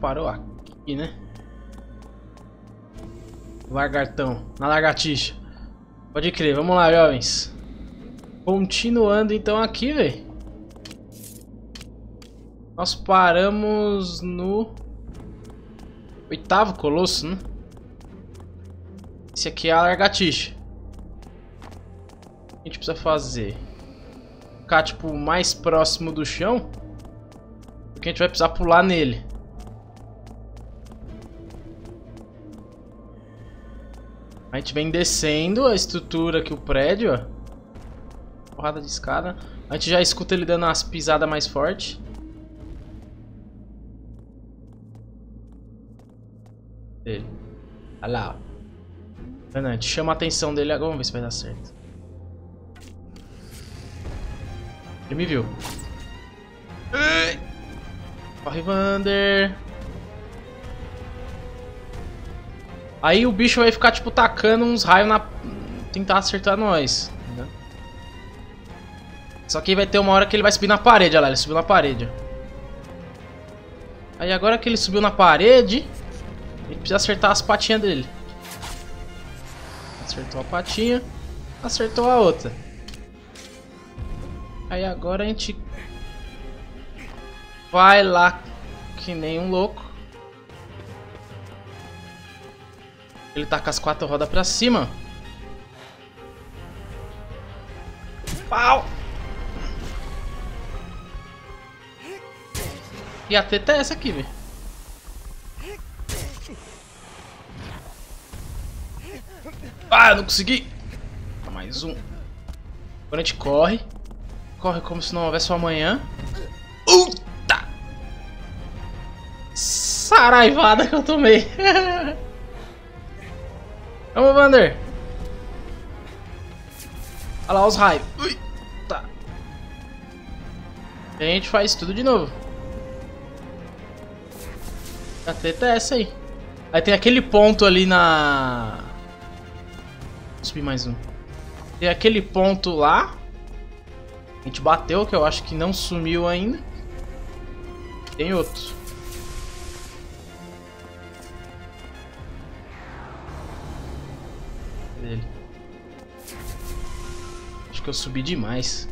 parou aqui, né? Lagartão, na lagartixa. Pode crer, vamos lá, jovens. Continuando então aqui, velho. Nós paramos no oitavo colosso, né? Esse aqui é a lagartixa. O que a gente precisa fazer? Ficar, tipo, mais próximo do chão, porque a gente vai precisar pular nele. A gente vem descendo a estrutura aqui, o prédio, ó. Porrada de escada. A gente já escuta ele dando umas pisadas mais fortes. Ele. Olha lá, ó. A gente chama a atenção dele agora. Vamos ver se vai dar certo. Ele me viu. Corre, Wander. Aí o bicho vai ficar, tipo, tacando uns raios na... tentar acertar nós. Né? Só que vai ter uma hora que ele vai subir na parede. Olha lá, ele subiu na parede. Aí agora que ele subiu na parede... ele precisa acertar as patinhas dele. Acertou a patinha. Acertou a outra. Aí agora a gente... vai lá que nem um louco. Ele tá com as 4 rodas pra cima. Pau! E a teta é essa aqui, velho. Ah, eu não consegui! Mais um. Agora a gente corre. Corre como se não houvesse um amanhã. Uta! Saraivada que eu tomei. Vamos, Wander! Olha lá os raios. Ui, tá. E a gente faz tudo de novo. A treta é essa aí. Aí tem aquele ponto ali na... vou subir mais um. Tem aquele ponto lá. A gente bateu, que eu acho que não sumiu ainda. Tem outro. Dele. Acho que eu subi demais.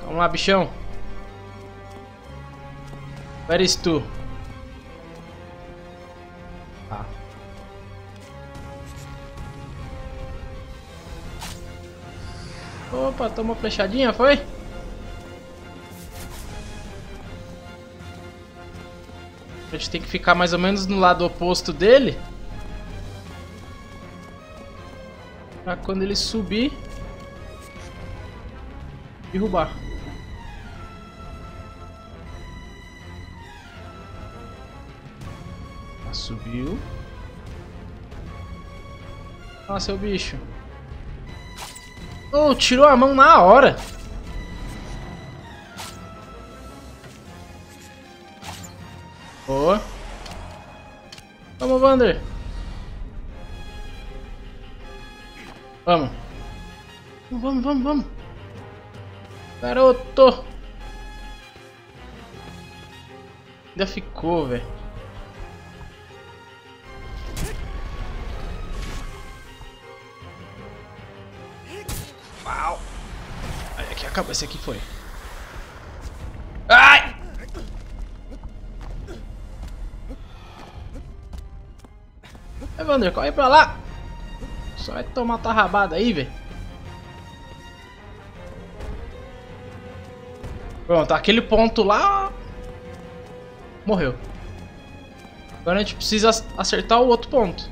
Vamos lá, bichão. Where is tu? Ah. Opa, tomou flechadinha, foi? A gente tem que ficar mais ou menos no lado oposto dele. Pra quando ele subir, derrubar. Ah, subiu. Ah, seu bicho. Oh, tirou a mão na hora. Boa. Vamos, Wander. Vamos. Vamos, vamos, vamos. Garoto. Ainda ficou, velho. Uau. Aí, aqui acabou. Esse aqui foi. Ai! Wander, corre pra lá. Só vai tomar tarrabada aí, velho. Pronto, aquele ponto lá... morreu. Agora a gente precisa acertar o outro ponto.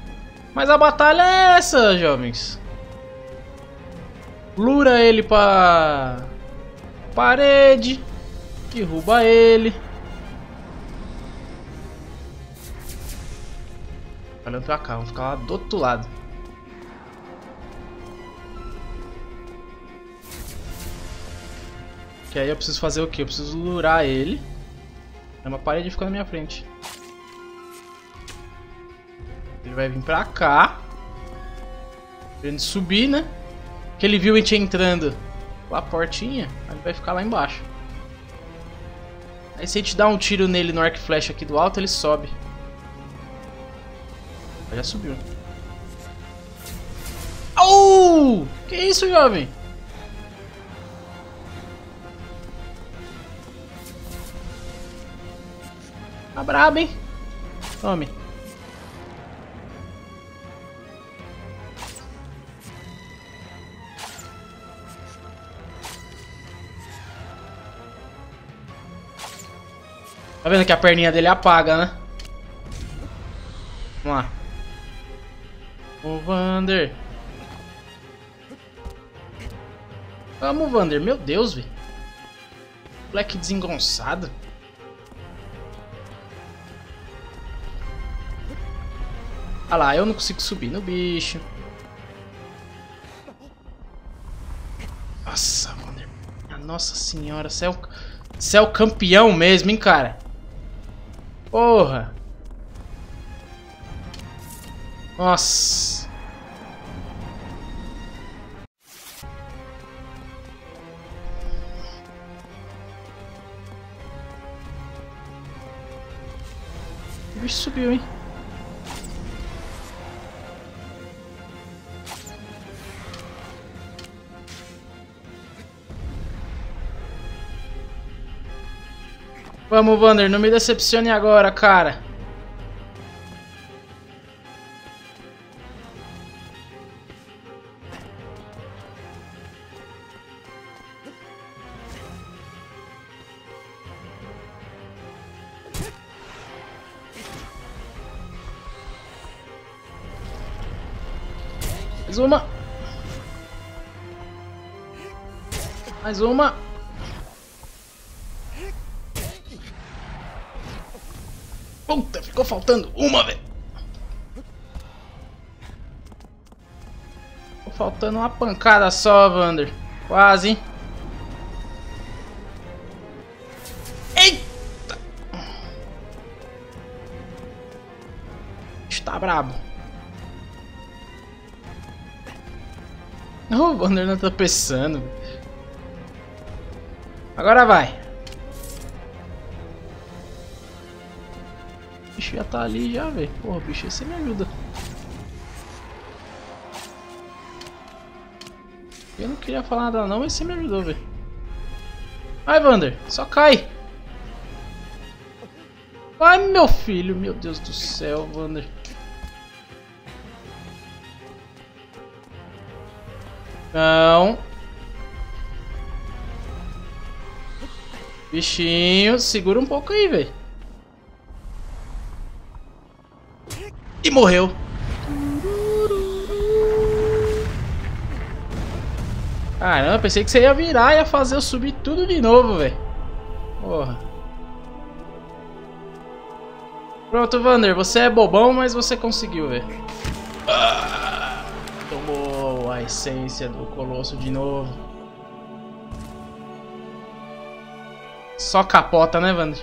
Mas a batalha é essa, jovens. Lura ele pra... parede. Derruba ele. Olhando pra cá, vamos ficar lá do outro lado. Que aí eu preciso fazer o que? Eu preciso lurar ele. É uma parede que fica na minha frente. Ele vai vir pra cá. Querendo subir, né? Que ele viu a gente entrando lá a portinha. Aí ele vai ficar lá embaixo. Aí se a gente dá um tiro nele no arco e flecha aqui do alto, ele sobe. Já subiu. Au! Que isso, jovem? Tá brabo, hein? Tome. Tá vendo que a perninha dele apaga, né? Vamos lá. Ô, Wander. Vamos, Wander. Meu Deus, velho. Moleque desengonçado. Ah lá, eu não consigo subir no bicho. Nossa, Wander. Nossa senhora, você é o campeão mesmo, hein, cara? Porra. Nossa. O bicho subiu, hein? Vamos, Wander, não me decepcione agora, cara. Mais uma. Mais uma. Puta, ficou faltando uma, velho. Ficou faltando uma pancada só, Wander. Quase, hein? Eita! Está brabo. O Wander não tá pensando. Agora vai. O bicho já tá ali já, velho. Porra, bicho, você me ajuda. Eu não queria falar nada não, mas você me ajudou, velho. Vai, Wander. Só cai. Vai, meu filho. Meu Deus do céu, Wander. Não. Bichinho, segura um pouco aí, velho. E morreu. Caramba, pensei que você ia virar e ia fazer eu subir tudo de novo, velho. Porra. Pronto, Wander, você é bobão, mas você conseguiu, velho. A essência do colosso de novo. Só capota, né, Wander?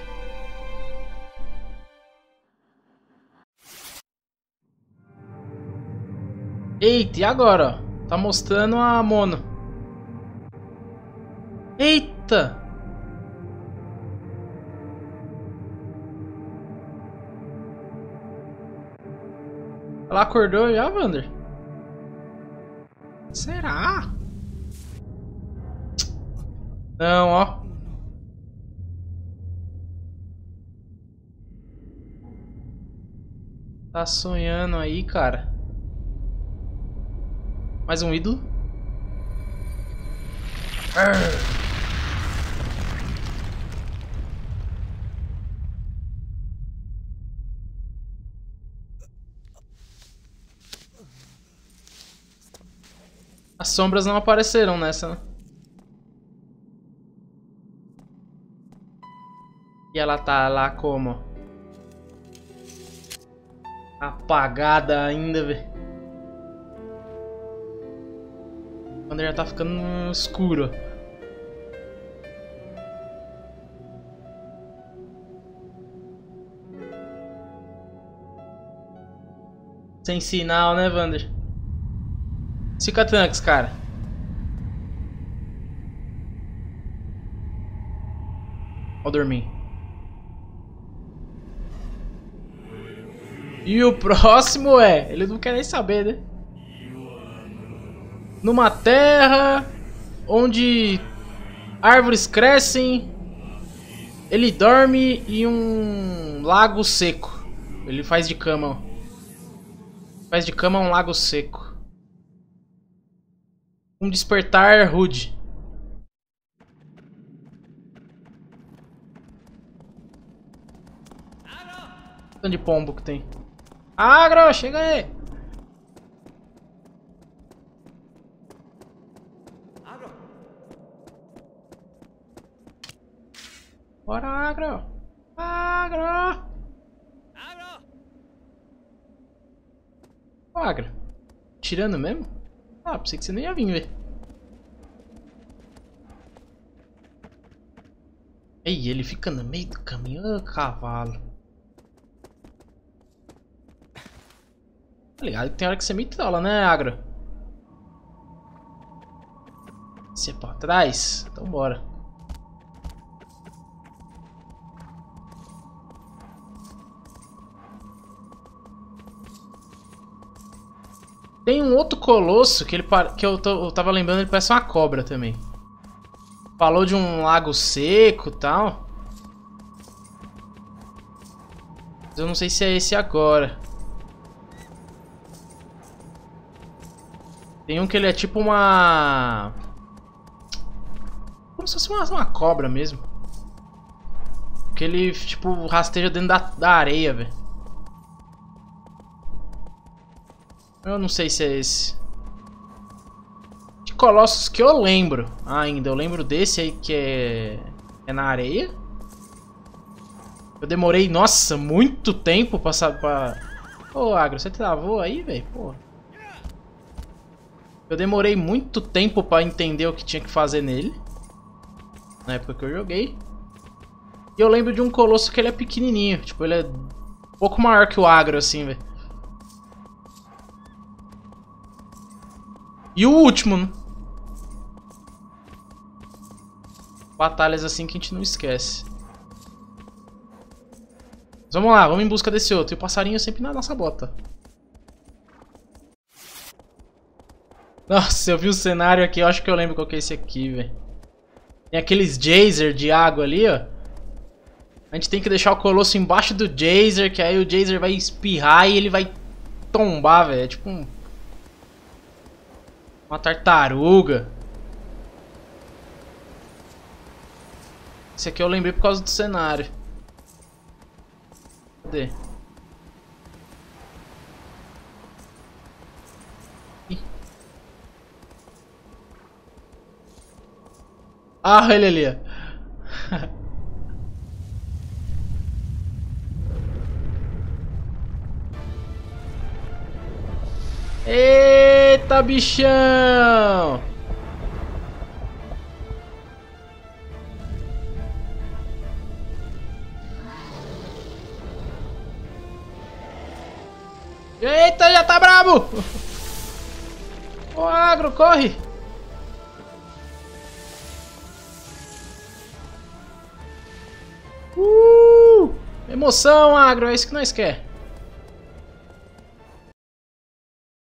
Eita, e agora? Ó? Tá mostrando a mono. Eita! Ela acordou já, Wander? Será? Não, ó. Tá sonhando aí, cara. Mais um ídolo. As sombras não apareceram nessa, né? E ela tá lá como? Apagada ainda, velho. O Wander já tá ficando escuro. Sem sinal, né, Wander? Cicatanks, cara. Vou dormir. E o próximo é... Ele não quer nem saber, né? Numa terra onde árvores crescem, ele dorme em um lago seco. Ele faz de cama. Faz de cama um lago seco. Um despertar rude. Tanto de pombo que tem. Agro, chega aí! Bora, Agro! Agro! Agro! Ó, Agro! Tirando mesmo? Ah, pensei que você não ia vir, velho. Ei, ele fica no meio do caminho, oh, cavalo. Tá ligado que tem hora que você me trola, né, Agro? Você é pra trás? Então bora. Tem um outro colosso que, eu tava lembrando, ele parece uma cobra também. Falou de um lago seco e tal. Mas eu não sei se é esse agora. Tem um que ele é tipo uma... Como se fosse uma cobra mesmo. Que ele, tipo, rasteja dentro da areia, velho. Eu não sei se é esse. De colossos que eu lembro ainda. Eu lembro desse aí que é na areia. Eu demorei, nossa, muito tempo pra saber. Ô, Agro, você travou aí, velho? Pô. Eu demorei muito tempo pra entender o que tinha que fazer nele. Na época que eu joguei. E eu lembro de um colosso que ele é pequenininho. Tipo, ele é um pouco maior que o Agro, assim, velho. E o último, né? Batalhas assim que a gente não esquece. Mas vamos lá, vamos em busca desse outro. E o passarinho sempre na nossa bota. Nossa, eu vi o cenário aqui. Eu acho que eu lembro qual que é esse aqui, velho. Tem aqueles geyser de água ali, ó. A gente tem que deixar o colosso embaixo do geyser, que aí o geyser vai espirrar e ele vai tombar, velho. É tipo um... Uma tartaruga. Esse aqui eu lembrei por causa do cenário. Cadê? Ih. Ah, olha ele ali. Eita, bichão! Eita, já tá brabo! Ô, Agro, corre! Emoção, Agro, é isso que nós quer.